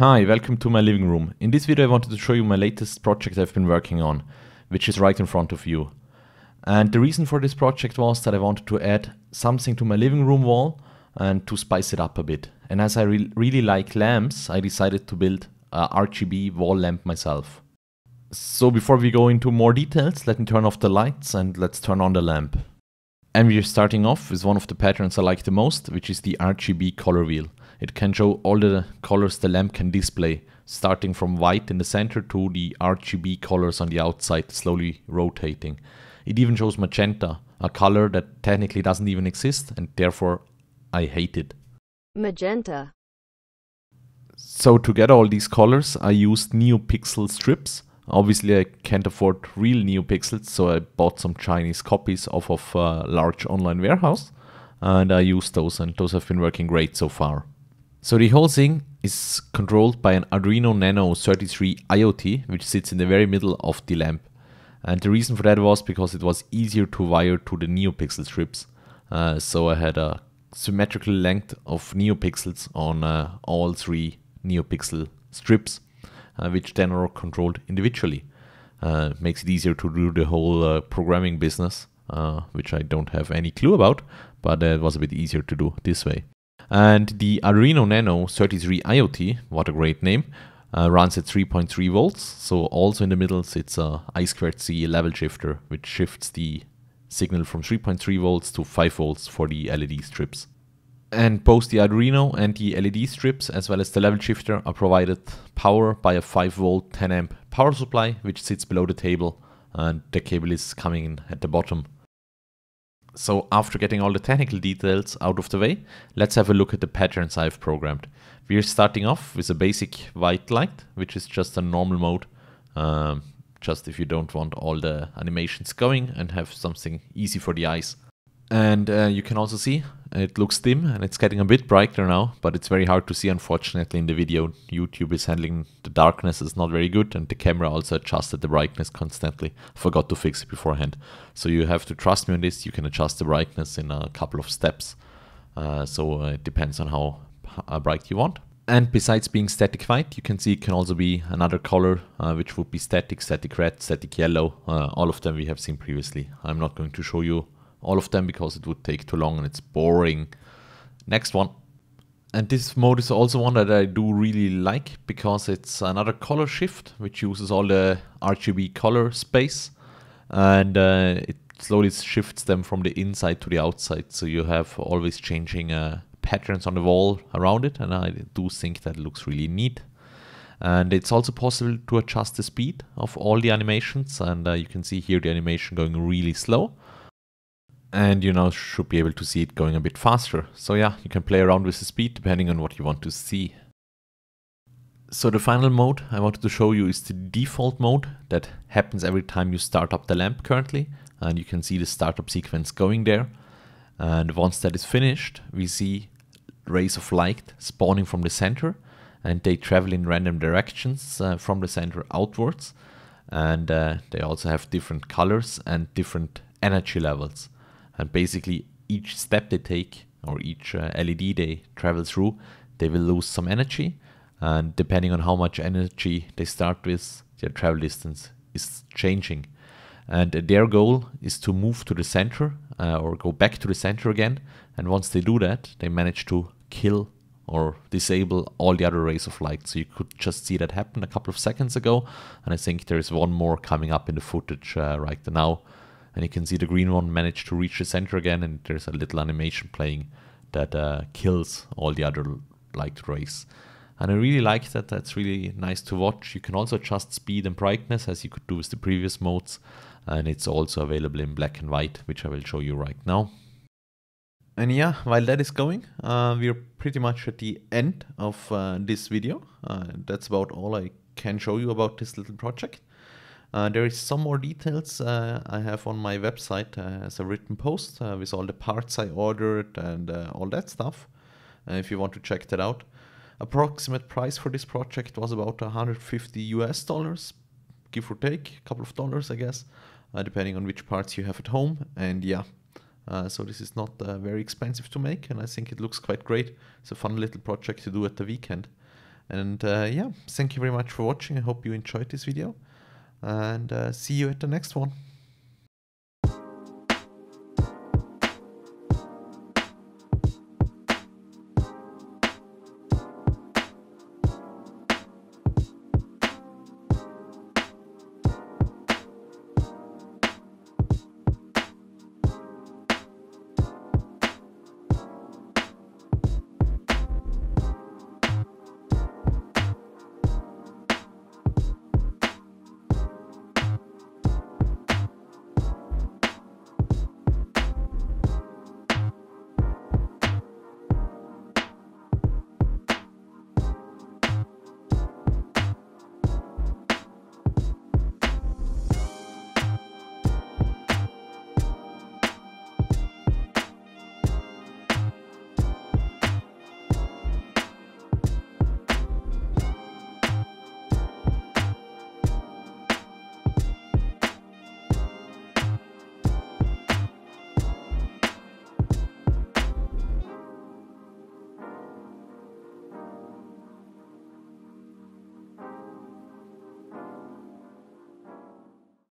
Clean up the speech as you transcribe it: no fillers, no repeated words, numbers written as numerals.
Hi, welcome to my living room. In this video I wanted to show you my latest project I've been working on, which is right in front of you. And the reason for this project was that I wanted to add something to my living room wall and to spice it up a bit. And as I really like lamps, I decided to build a RGB wall lamp myself. So before we go into more details, let me turn off the lights and let's turn on the lamp. And we're starting off with one of the patterns I like the most, which is the RGB color wheel. It can show all the colors the lamp can display, starting from white in the center to the RGB colors on the outside, slowly rotating. It even shows magenta, a color that technically doesn't even exist and therefore I hate it. Magenta. So to get all these colors I used NeoPixel strips. Obviously I can't afford real NeoPixels, so I bought some Chinese copies off of a large online warehouse and I used those, and those have been working great so far. So the whole thing is controlled by an Arduino Nano 33 IoT, which sits in the very middle of the lamp. And the reason for that was because it was easier to wire to the NeoPixel strips. So I had a symmetrical length of NeoPixels on all three NeoPixel strips, which then are controlled individually. Makes it easier to do the whole programming business, which I don't have any clue about, but it was a bit easier to do this way. And the Arduino Nano 33 IoT, what a great name, runs at 3.3 volts. So also in the middle sits a I2c level shifter, which shifts the signal from 3.3 volts to 5 volts for the LED strips. And both the Arduino and the LED strips, as well as the level shifter, are provided power by a 5 volt 10 amp power supply, which sits below the table, and the cable is coming in at the bottom. So after getting all the technical details out of the way, let's have a look at the patterns I've programmed. We're starting off with a basic white light, which is just a normal mode, just if you don't want all the animations going and have something easy for the eyes. And you can also see it looks dim and it's getting a bit brighter now, but it's very hard to see unfortunately in the video. YouTube is handling the darkness is not very good, and the camera also adjusted the brightness constantly. Forgot to fix it beforehand. So you have to trust me on this. You can adjust the brightness in a couple of steps. So it depends on how bright you want. And besides being static white, you can see it can also be another color, which would be static, static red, static yellow. All of them we have seen previously. I'm not going to show you all of them because it would take too long and it's boring. Next one. And this mode is also one that I do really like because it's another color shift which uses all the RGB color space, and it slowly shifts them from the inside to the outside, so you have always changing patterns on the wall around it, and I do think that looks really neat. And it's also possible to adjust the speed of all the animations, and you can see here the animation going really slow. And you now should be able to see it going a bit faster. So yeah, you can play around with the speed depending on what you want to see. So the final mode I wanted to show you is the default mode that happens every time you start up the lamp currently. And you can see the startup sequence going there. And once that is finished, we see rays of light spawning from the center, and they travel in random directions from the center outwards. And they also have different colors and different energy levels. And basically each step they take, or each LED they travel through, they will lose some energy, and depending on how much energy they start with, their travel distance is changing. And their goal is to move to the center or go back to the center again, and once they do that they manage to kill or disable all the other rays of light. So you could just see that happen a couple of seconds ago, and I think there is one more coming up in the footage right now. And you can see the green one managed to reach the center again, and there's a little animation playing that kills all the other light rays. And I really like that. That's really nice to watch. You can also adjust speed and brightness as you could do with the previous modes. And it's also available in black and white, which I will show you right now. And yeah, while that is going, we're pretty much at the end of this video. That's about all I can show you about this little project. There is some more details I have on my website as a written post with all the parts I ordered and all that stuff, if you want to check that out. Approximate price for this project was about $150 US, give or take, a couple of dollars I guess, depending on which parts you have at home. And yeah, so this is not very expensive to make, and I think it looks quite great. It's a fun little project to do at the weekend. And yeah, thank you very much for watching. I hope you enjoyed this video, and see you at the next one.